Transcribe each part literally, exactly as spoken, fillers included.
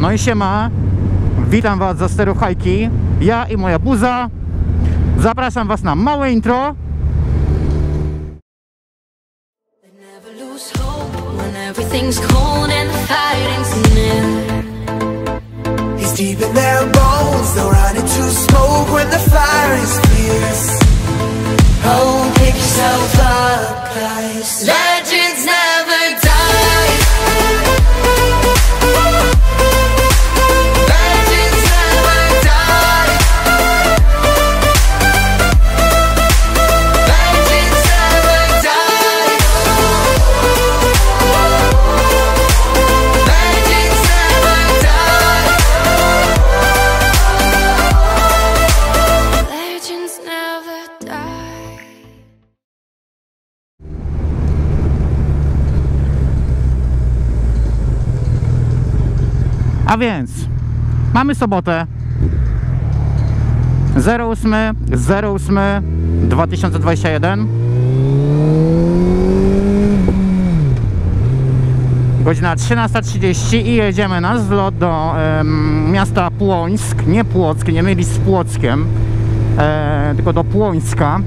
No i siema, witam was za sterów Hajki, ja i moja buza. Zapraszam was na małe intro. A więc mamy sobotę ósmy ósmy dwa tysiące dwudziesty pierwszy, godzina trzynasta trzydzieści i jedziemy na zlot do um, miasta Płońsk, nie Płock, nie mylić z Płockiem, e, tylko do Płońska.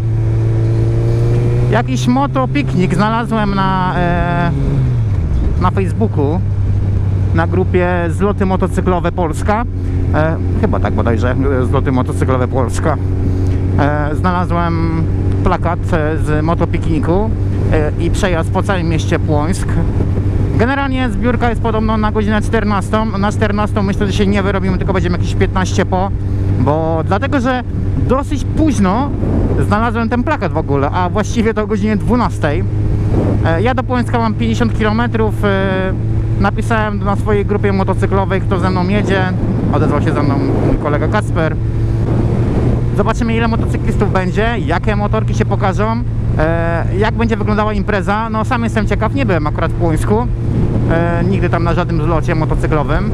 Jakiś motopiknik znalazłem na, e, na Facebooku, na grupie Złoty Motocyklowe Polska, e, chyba tak bodajże, Złoty Motocyklowe Polska, e, znalazłem plakat z motopikniku e, i przejazd po całym mieście Płońsk. Generalnie zbiórka jest podobno na godzinę czternastą, na czternastą myślę, że się nie wyrobimy, tylko będziemy jakieś piętnaście po, bo dlatego, że dosyć późno znalazłem ten plakat w ogóle, a właściwie to o godzinie dwunastej. E, ja do Płońska mam pięćdziesiąt kilometrów, e, napisałem na swojej grupie motocyklowej, kto ze mną jedzie. Odezwał się ze mną mój kolega Kasper. Zobaczymy, ile motocyklistów będzie, jakie motorki się pokażą, e, jak będzie wyglądała impreza. No sam jestem ciekaw, nie byłem akurat w Płońsku, e, nigdy tam na żadnym zlocie motocyklowym.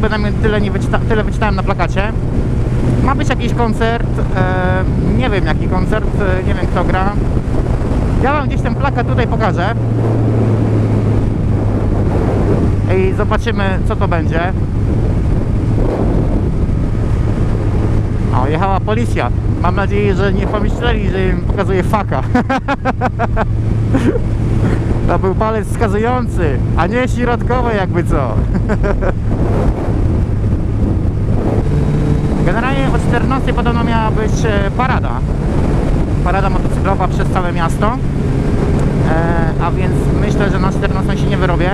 Przynajmniej tyle, nie wyczyta tyle wyczytałem na plakacie. Ma być jakiś koncert, e, nie wiem jaki koncert, e, nie wiem kto gra. Ja wam gdzieś ten plakat tutaj pokażę i zobaczymy, co to będzie. O, jechała policja. Mam nadzieję, że nie pomyśleli, że im pokazuje faka. To był palec wskazujący, a nie środkowy jakby co. Generalnie o czternastej podobno miała być parada, parada motocyklowa przez całe miasto, e, a więc myślę, że na czternastą się nie wyrobię,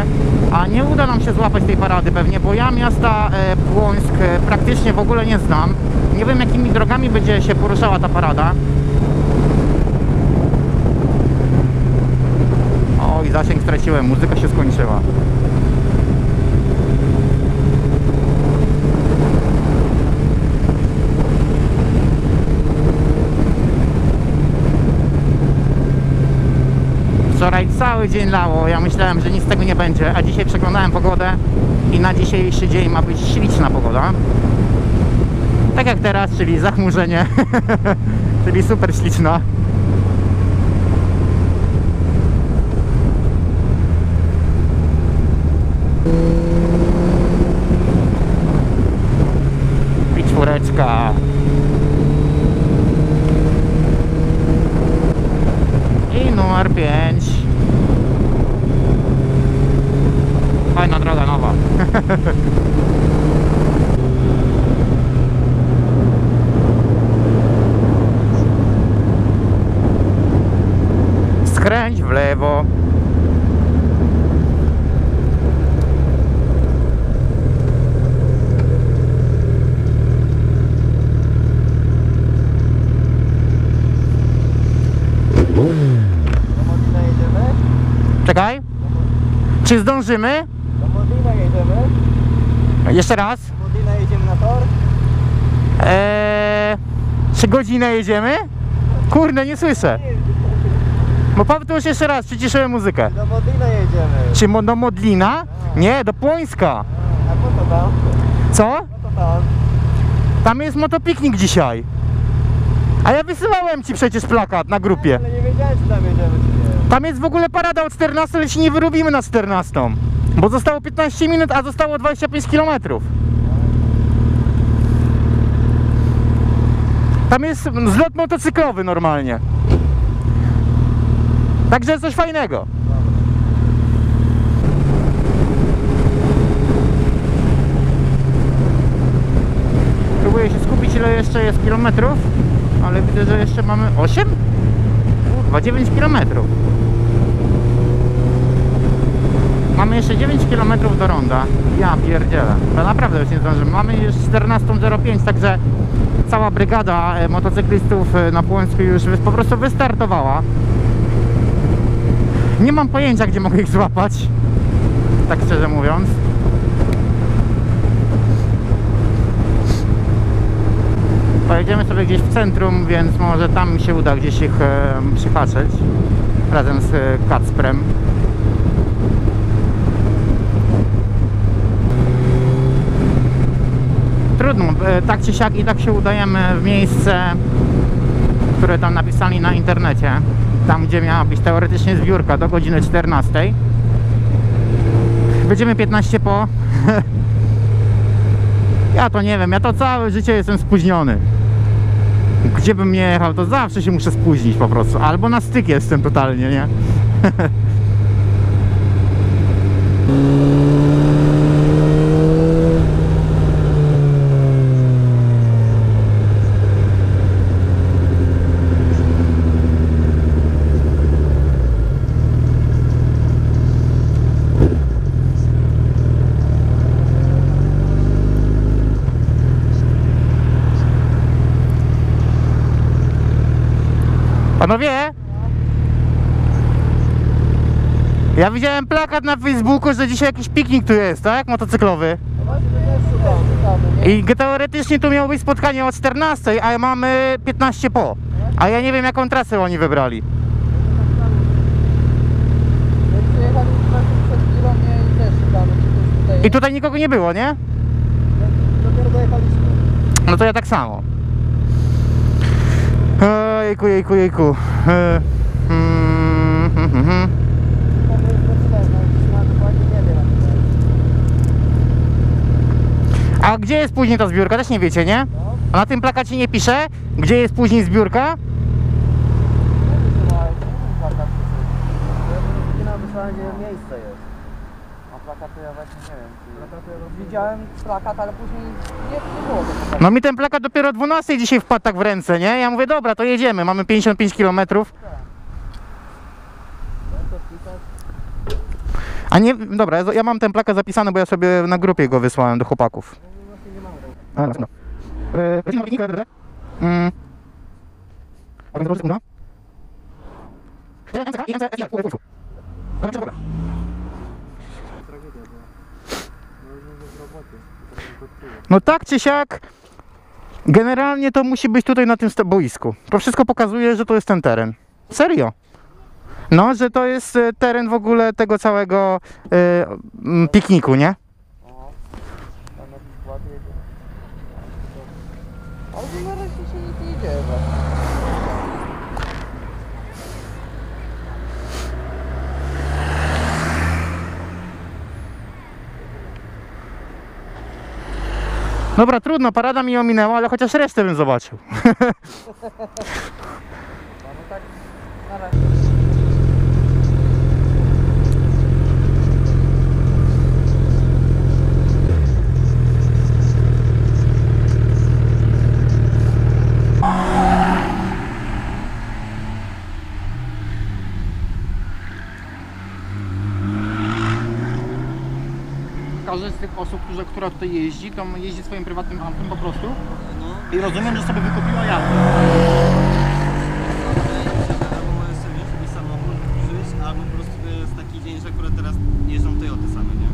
a nie uda nam się złapać tej parady pewnie, bo ja miasta e, Płońsk e, praktycznie w ogóle nie znam, nie wiem jakimi drogami będzie się poruszała ta parada. O, i zasięg straciłem, muzyka się skończyła. Wczoraj cały dzień lało, ja myślałem, że nic z tego nie będzie, a dzisiaj przeglądałem pogodę i na dzisiejszy dzień ma być śliczna pogoda. Tak jak teraz, czyli zachmurzenie, czyli super śliczna. I czwóreczka. Numer pięć. Fajna droga nowa. Skręć w lewo. Czekaj. Czy zdążymy? Do Modlina jedziemy. Jeszcze raz. Do Modlina jedziemy na tor. Eee, czy godzinę jedziemy? Kurde, nie słyszę. No powtórz jeszcze raz, przyciszyłem muzykę. Do Modlina jedziemy. Czy mo do Modlina? A. Nie, do Płońska. A, a po to tam? Co? Po to tam. Tam jest motopiknik dzisiaj. A ja wysyłałem ci przecież plakat na grupie. A, wiedziałem, czy tam jedziemy, czy nie. Tam jest w ogóle parada o czternastej, ale się nie wyrobimy na czternastą. Bo zostało piętnaście minut, a zostało dwadzieścia pięć kilometrów. Tam jest zlot motocyklowy normalnie. Także coś fajnego. Próbuję się skupić, ile jeszcze jest kilometrów, ale widzę, że jeszcze mamy osiem? Kurwa, dziewięć kilometrów. Mamy jeszcze dziewięć kilometrów do ronda. Ja pierdzielę. To naprawdę już nie zdążymy. Mamy już czternastą zero pięć, także cała brygada motocyklistów na Płońsku już po prostu wystartowała. Nie mam pojęcia, gdzie mogę ich złapać, tak szczerze mówiąc. Pojedziemy sobie gdzieś w centrum, więc może tam mi się uda gdzieś ich e, przypatrzeć razem z e, Kacprem. Trudno, e, tak czy siak i tak się udajemy w miejsce, które tam napisali na internecie. Tam, gdzie miała być teoretycznie zbiórka do godziny czternastej. Będziemy piętnaście po. Ja to nie wiem, ja to całe życie jestem spóźniony. Gdzie bym nie jechał, to zawsze się muszę spóźnić po prostu. Albo na styk jestem totalnie, nie? Panowie, ja widziałem plakat na Facebooku, że dzisiaj jakiś piknik tu jest, tak? Motocyklowy. I teoretycznie tu miało być spotkanie o czternastej, a mamy piętnaście po. A ja nie wiem, jaką trasę oni wybrali. I tutaj nikogo nie było, nie? No to ja tak samo. Jejku, jejku, jejku. A gdzie jest później ta zbiórka? Też nie wiecie, nie? A na tym plakacie nie pisze, gdzie jest później zbiórka? Miejsce jest. A plakaty ja właśnie nie wiem. Widziałem plakat, ale później nie było. No mi ten plakat dopiero o dwunastej dzisiaj wpadł tak w ręce, nie? Ja mówię, dobra, to jedziemy, mamy pięćdziesiąt pięć kilometrów. A nie, dobra, ja mam ten plakat zapisany, bo ja sobie na grupie go wysłałem do chłopaków. No, no, no tak czy siak, generalnie to musi być tutaj na tym boisku. To wszystko pokazuje, że to jest ten teren. Serio. No, że to jest teren w ogóle tego całego y, pikniku, nie? Dobra, trudno, parada mi ominęła, ale chociaż resztę bym zobaczył. Każdy z tych osób, które, która tutaj jeździ, to jeździ swoim prywatnym autem po prostu i rozumiem, że sobie wykupiła jazdę. Może sobie jakiś samochód użyć, albo po prostu jest taki dzień, że akurat teraz jeżdżą Toyoty same, nie?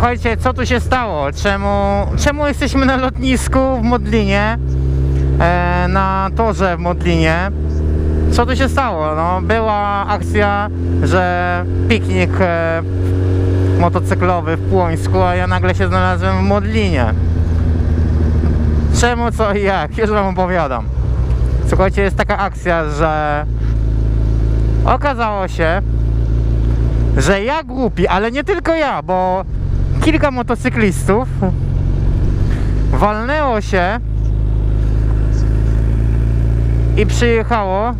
Słuchajcie, co tu się stało? Czemu, czemu jesteśmy na lotnisku w Modlinie? E, na torze w Modlinie? Co tu się stało? No, była akcja, że piknik e, motocyklowy w Płońsku, a ja nagle się znalazłem w Modlinie. Czemu, co i jak? Już wam opowiadam. Słuchajcie, jest taka akcja, że okazało się, że ja głupi, ale nie tylko ja, bo kilka motocyklistów walnęło się i przyjechało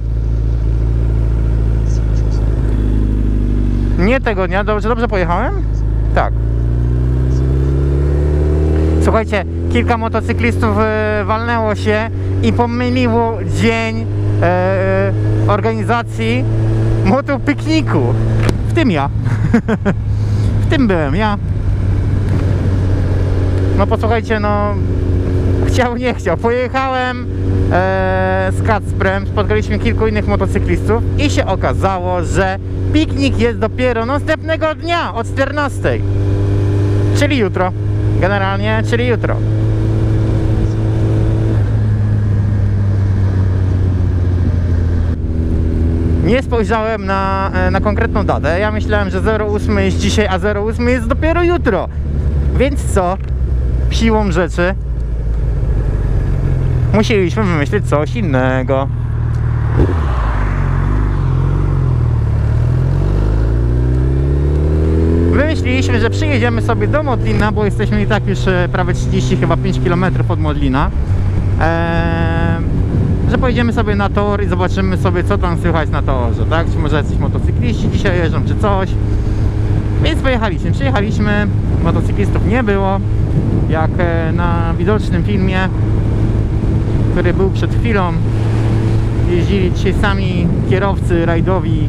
nie tego dnia, dobrze, dobrze pojechałem? Tak. Słuchajcie, kilka motocyklistów walnęło się i pomyliło dzień e, organizacji motopikniku. W tym ja. W tym byłem ja. No posłuchajcie, no chciał, nie chciał. Pojechałem e, z Kacprem, spotkaliśmy kilku innych motocyklistów i się okazało, że piknik jest dopiero następnego dnia od czternastej. Czyli jutro. Generalnie, czyli jutro. Nie spojrzałem na, na konkretną datę. Ja myślałem, że ósmy jest dzisiaj, a ósmy jest dopiero jutro. Więc co? Siłą rzeczy musieliśmy wymyślić coś innego. Wymyśliliśmy, że przyjedziemy sobie do Modlina, bo jesteśmy i tak już prawie trzydzieści, chyba pięć kilometrów od Modlina. Eee... że pojedziemy sobie na tor i zobaczymy sobie, co tam słychać na torze, tak? Czy może jacyś motocykliści dzisiaj jeżdżą, czy coś. Więc pojechaliśmy, przyjechaliśmy, motocyklistów nie było, jak na widocznym filmie, który był przed chwilą. Jeździli dzisiaj sami kierowcy rajdowi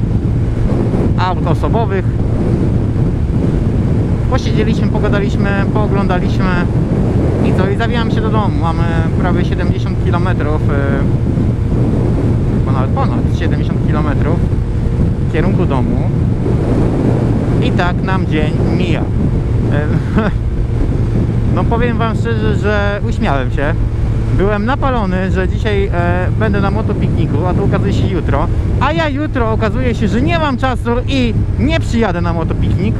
aut osobowych. Posiedzieliśmy, pogadaliśmy, pooglądaliśmy. I co? I zawijam się do domu. Mamy prawie siedemdziesiąt kilometrów, yy, nawet ponad siedemdziesiąt kilometrów w kierunku domu. I tak nam dzień mija. Yy, no powiem wam szczerze, że uśmiałem się. Byłem napalony, że dzisiaj yy, będę na motopikniku, a to okazuje się jutro. A ja jutro okazuje się, że nie mam czasu i nie przyjadę na motopiknik.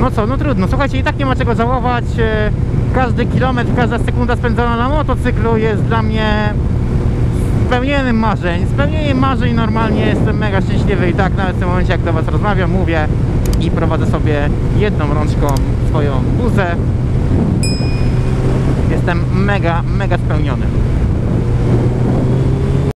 No co, no trudno, słuchajcie, i tak nie ma czego żałować. Każdy kilometr, każda sekunda spędzona na motocyklu jest dla mnie spełnieniem marzeń. Spełnieniem marzeń, normalnie jestem mega szczęśliwy i tak nawet w tym momencie, jak do was rozmawiam, mówię i prowadzę sobie jedną rączką swoją buzę. Jestem mega, mega spełniony.